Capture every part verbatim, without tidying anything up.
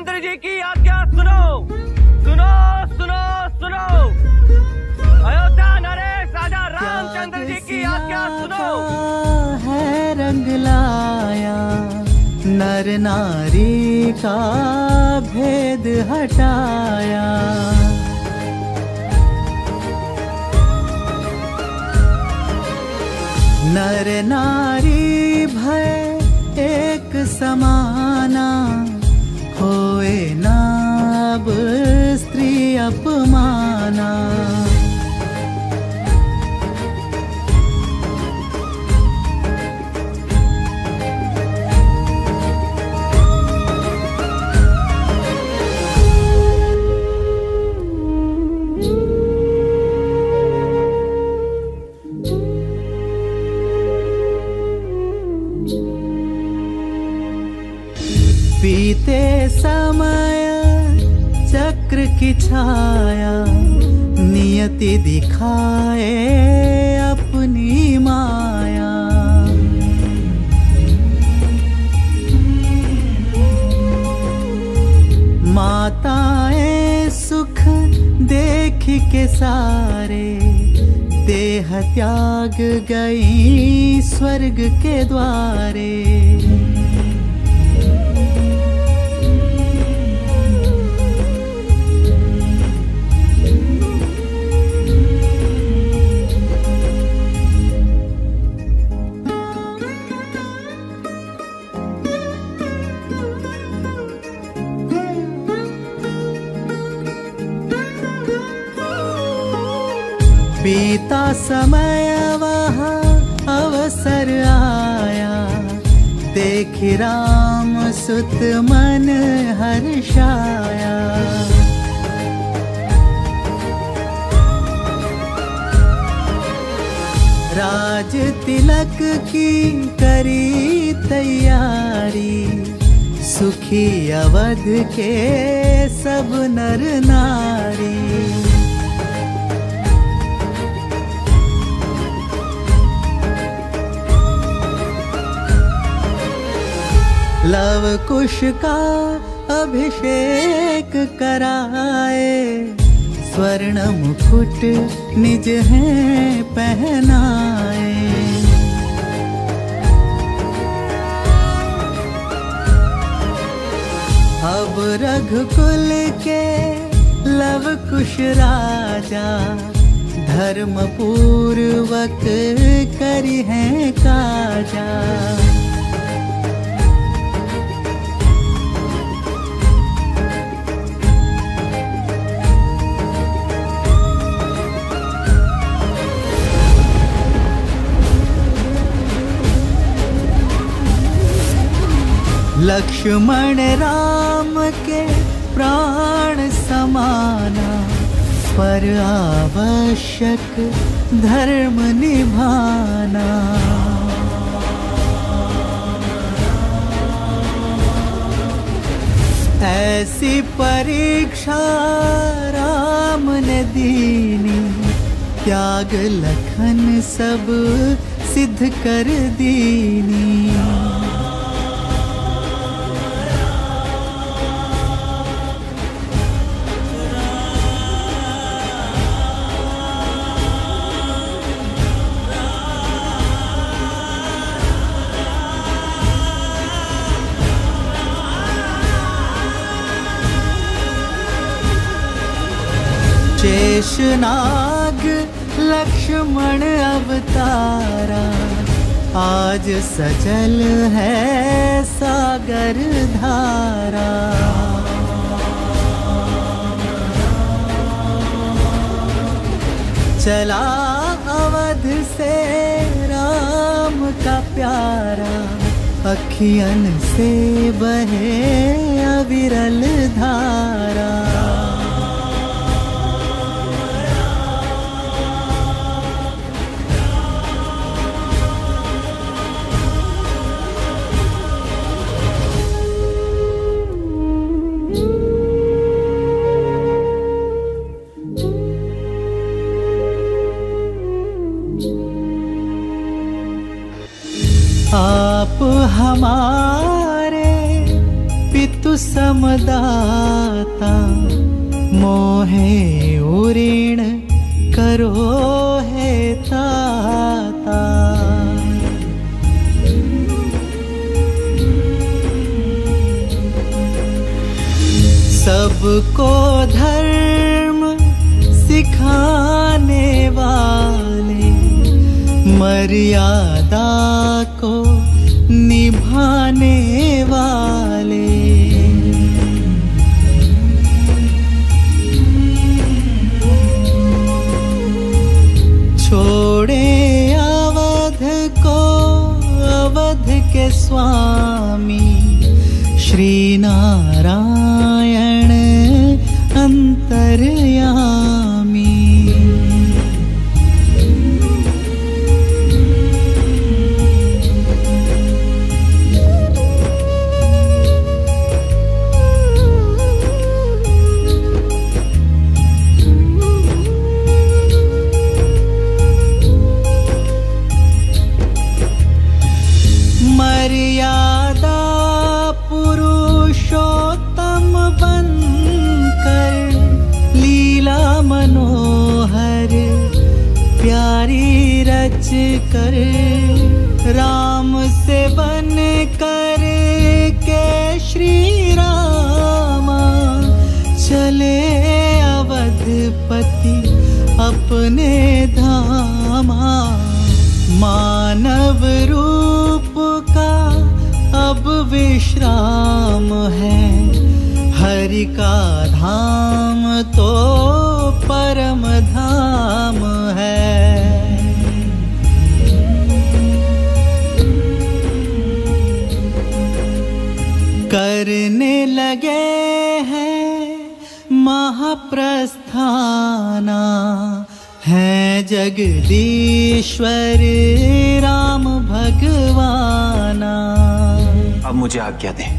धन्वंतरी जी की आज्ञा सुनो सुनो सुनो सुनो। अयोध्या नरेश राजा रामचंद्र जी की आज्ञा सुनो। है रंग लाया नर नारी का भेद हटाया। नर नारी भय एक समाना, होए ना अब स्त्री अपमाना। बीते समय चक्र की छाया, नियति दिखाए अपनी माया। माताएं सुख देख के सारे, देह त्याग गई स्वर्ग के द्वारे। बीता समय वहाँ अवसर आया, देखि राम सुत मन हर्षाया। राज तिलक की करी तैयारी, सुखी अवध के सब नर नारी। लव कुश का अभिषेक कराए, स्वर्ण मुकुट निज हैं पहनाए। अब रघुकुल के लव कुश राजा, धर्म पूर्वक करी हैं काजा। लक्ष्मण राम के प्राण समाना, पर आवश्यक धर्म निभाना। ऐसी परीक्षा राम ने दीनी, त्याग लखन सब सिद्ध कर दीनी। शेषनाग लक्ष्मण अवतारा, आज सचल है सागर धारा। चला अवध से राम का प्यारा, अखियन से बहे अविरल धारा। आप हमारे पितु स परमदाता मोहे उरेण करो है ताता। सबको धर्म सिखाने वाले मर्यादा को निभाने वाले छोड़े अवध को अवध के स्वामी श्री नारायण अंतर्यामी। रच कर राम से बन कर के श्री रामा चले अवधपति अपने धामा। मानव रूप का अब विश्राम है हरि का धाम तो परम धाम है। करने लगे हैं महाप्रस्थाना है जगदीश्वर राम भगवाना। अब मुझे आज्ञा दें।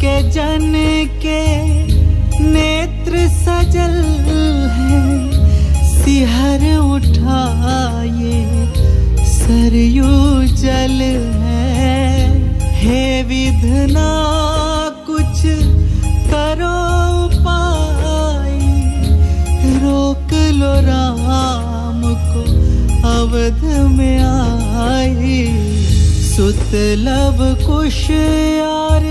के जन के नेत्र सजल हैं सिहर उठाए सरयू जल है। हे विधना कुछ करो उपाय रोक लो राम को अवध में आई। सुत लव कुश यार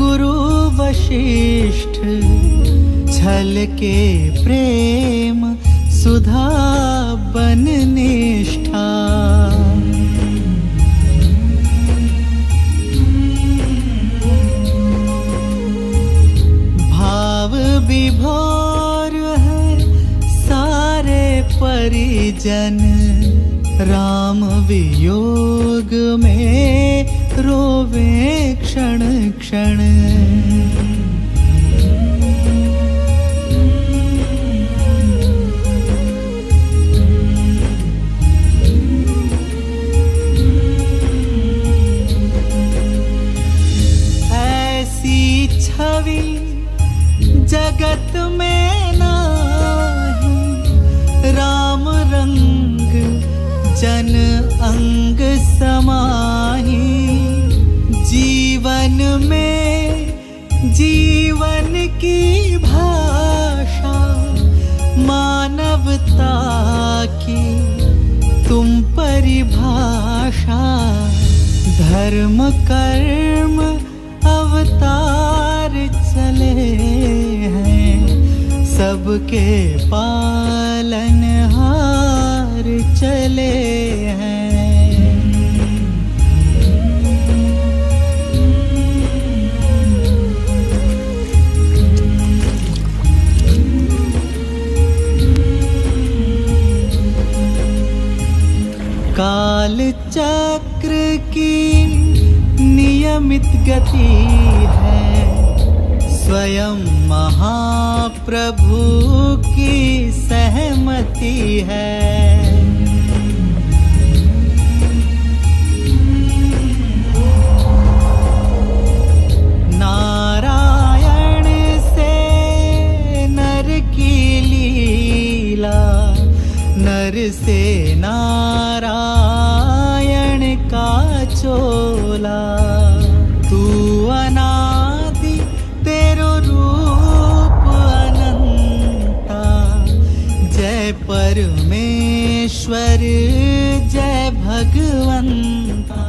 गुरु वशिष्ठ छल के प्रेम सुधा बन निष्ठा। भाव विभोर है सारे परिजन राम वियोग में रोवे क्षण क्षण। ऐसी छवि जगत में नहीं राम रंग जन अंग समाही। जीवन में जीवन की भाषा मानवता की तुम परिभाषा। धर्म कर्म अवतार चले हैं सबके पालनहार चले हैं। काल चक्र की नियमित गति है स्वयं महाप्रभु की सहमति है। चोला तू अनादि तेरो रूप अनंता। जय परमेश्वर जय भगवंता।